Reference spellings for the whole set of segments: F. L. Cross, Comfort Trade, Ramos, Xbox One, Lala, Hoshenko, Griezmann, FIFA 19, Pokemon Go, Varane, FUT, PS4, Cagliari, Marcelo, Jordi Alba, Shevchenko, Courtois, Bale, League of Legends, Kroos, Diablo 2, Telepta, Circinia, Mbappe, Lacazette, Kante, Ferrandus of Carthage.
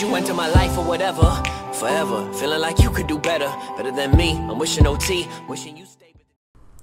that you enter my life or whatever, forever, feeling like you could do better, better than me, I'm wishing OT, wishing you stay with it.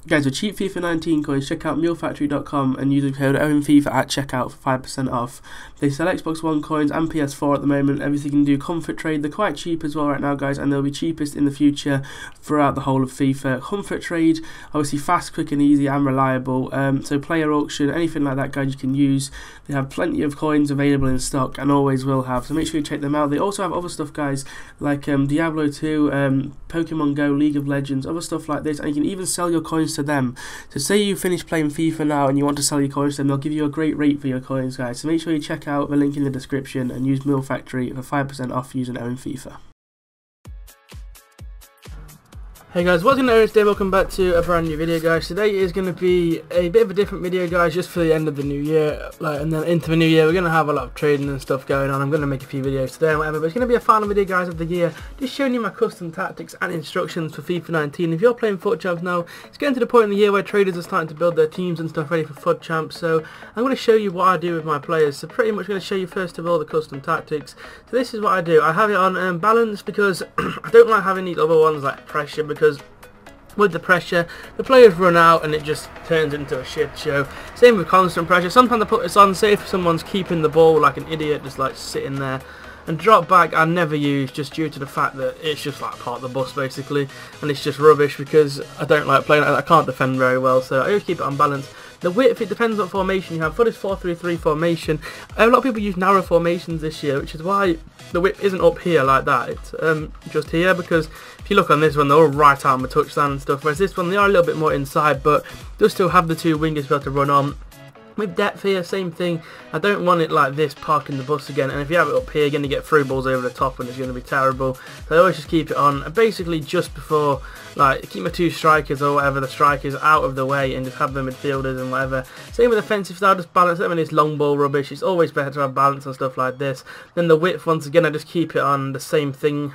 Guys, with cheap FIFA 19 coins, check out MuleFactory.com and use the code OwenFIFA at checkout for 5% off. They sell Xbox One coins and PS4 at the moment, everything you can do, Comfort Trade, they're quite cheap as well right now guys, and they'll be cheapest in the future throughout the whole of FIFA. Comfort Trade, obviously fast, quick and easy and reliable, so Player Auction, anything like that guys you can use. They have plenty of coins available in stock and always will have, so make sure you check them out. They also have other stuff guys, like Diablo 2, Pokemon Go, League of Legends, other stuff like this, and you can even sell your coins to them. So say you finish playing FIFA now and you want to sell your coins to them, they'll give you a great rate for your coins guys, so make sure you check out the link in the description and use MuleFactory for 5% off using OwenFIFA. Hey guys, what's going on today? Welcome back to a brand new video guys. Today is going to be a bit of a different video guys, just for the end of the new year, like, and then into the new year we're going to have a lot of trading and stuff going on. I'm going to make a few videos today and whatever, but it's going to be a final video guys of the year, just showing you my custom tactics and instructions for FIFA 19. If you're playing FUT Champs now, it's getting to the point in the year where traders are starting to build their teams and stuff ready for FUT Champs, so I'm going to show you what I do with my players. So pretty much going to show you first of all the custom tactics. So this is what I do. I have it on balance because I don't like having these other ones like pressure, because with the pressure the players run out and it just turns into a shit show. Same with constant pressure. Sometimes I put this on, say if someone's keeping the ball like an idiot, just like sitting there, and drop back I never use, just due to the fact that it's just like part of the bus basically, and it's just rubbish because I don't like playing, I can't defend very well, so I always keep it on balance. The width, it depends what formation you have. For this 4-3-3 formation, a lot of people use narrow formations this year, which is why the width isn't up here like that, it's just here, because if you look on this one they're all right out on the touchdown and stuff, whereas this one they are a little bit more inside, but they'll still have the two wingers to run on. With depth here, same thing, I don't want it like this parking the bus again, and if you have it up here you're going to get through balls over the top and it's going to be terrible, so I always just keep it on, and basically just before, like, keep my two strikers or whatever, the strikers out of the way and just have the midfielders and whatever. Same with offensive style, just balance them in this long ball rubbish, it's always better to have balance and stuff like this. Then the width, once again I just keep it on, the same thing,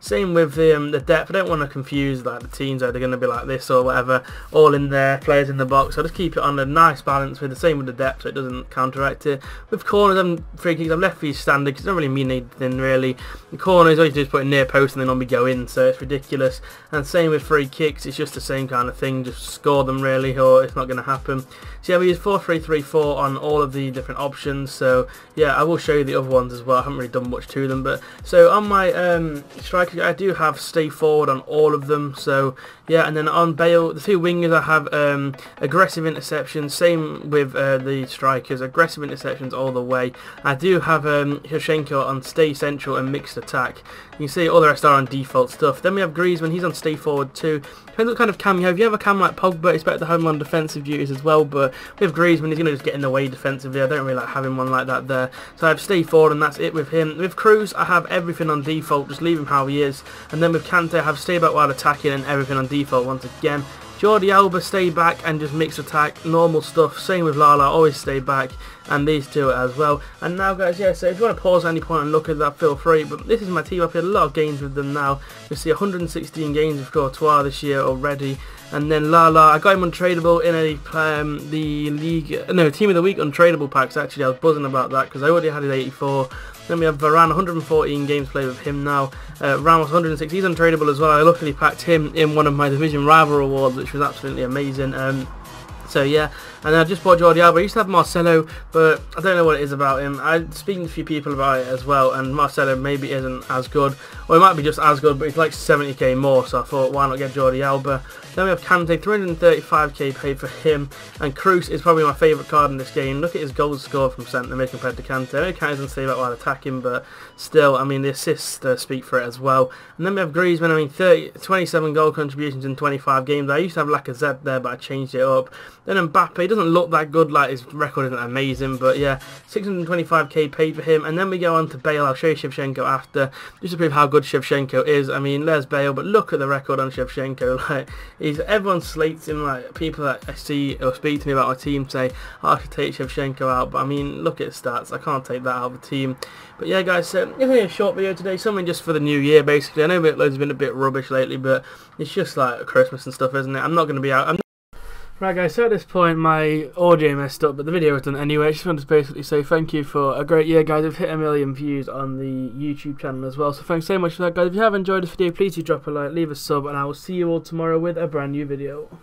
same with the depth, I don't want to confuse like the teams, they're going to be like this or whatever, all in there, players in the box, so I just keep it on a nice balance with the same with the depth so it doesn't counteract it. With corners and free kicks I've left these standard because it doesn't really mean anything really. The corners all you do is put it near post and then on we go in, so it's ridiculous. And same with free kicks, it's just the same kind of thing, just score them really or it's not going to happen. So yeah, we use 4-3-3-4 on all of the different options, so yeah, I will show you the other ones as well, I haven't really done much to them. But so on my striker I do have stay forward on all of them, so yeah. And then on Bale, the two wingers I have aggressive interceptions, same with the strikers, aggressive interceptions all the way. I do have Hoshenko on stay central and mixed attack. You can see all the rest are on default stuff. Then we have Griezmann, he's on stay forward too. Depends what kind of cam you have. If you have a cam like Pogba, it's better to have him on defensive duties as well, but with Griezmann, he's going to just get in the way defensively. I don't really like having one like that there. So I have stay forward and that's it with him. With Kroos, I have everything on default, just leave him how he is. And then with Kante, I have stay back while attacking and everything on default once again. Jordi Alba, stay back and just mix attack, normal stuff. Same with Lala, always stay back, and these two as well. And now guys, yeah, so if you want to pause at any point and look at that, feel free. But this is my team, I've played a lot of games with them now. You'll see 116 games with Courtois this year already. And then Lala, I got him untradeable in a the league, no, Team of the Week untradeable packs actually. I was buzzing about that because I already had his 84. Then we have Varane, 114 games played with him now. Ramos, 106, he's untradeable as well. I luckily packed him in one of my Division Rival awards, which was absolutely amazing. So yeah, and I just bought Jordi Alba. I used to have Marcelo, but I don't know what it is about him. I'm speaking to a few people about it as well, and Marcelo maybe isn't as good, or it might be just as good, but it's like 70k more, so I thought why not get Jordi Alba. Then we have Kante, 335k paid for him, and Kroos is probably my favourite card in this game. Look at his goals scored from centre mid compared to Kante. I know Kante doesn't save out while attacking, but still, I mean the assists speak for it as well. And then we have Griezmann, I mean 27 goal contributions in 25 games. I used to have Lacazette there, but I changed it up. Then Mbappe, he doesn't look that good, like his record isn't amazing, but yeah, 625k paid for him. And then we go on to Bale. I'll show you Shevchenko after, just to prove how good Shevchenko is. I mean, there's Bale, but look at the record on Shevchenko. Like, everyone slates him. Like, people that I see or speak to me about my team say, oh, I should take Shevchenko out, but I mean, look at his stats, I can't take that out of the team. But yeah guys, so it's only a short video today, something just for the new year basically. I know loads have been a bit rubbish lately, but it's just like Christmas and stuff, isn't it? I'm not going to be out. Right guys, so at this point my audio messed up, but the video was done anyway. I just wanted to basically say thank you for a great year guys. We've hit 1 million views on the YouTube channel as well, so thanks so much for that guys. If you have enjoyed this video, please do drop a like, leave a sub, and I will see you all tomorrow with a brand new video.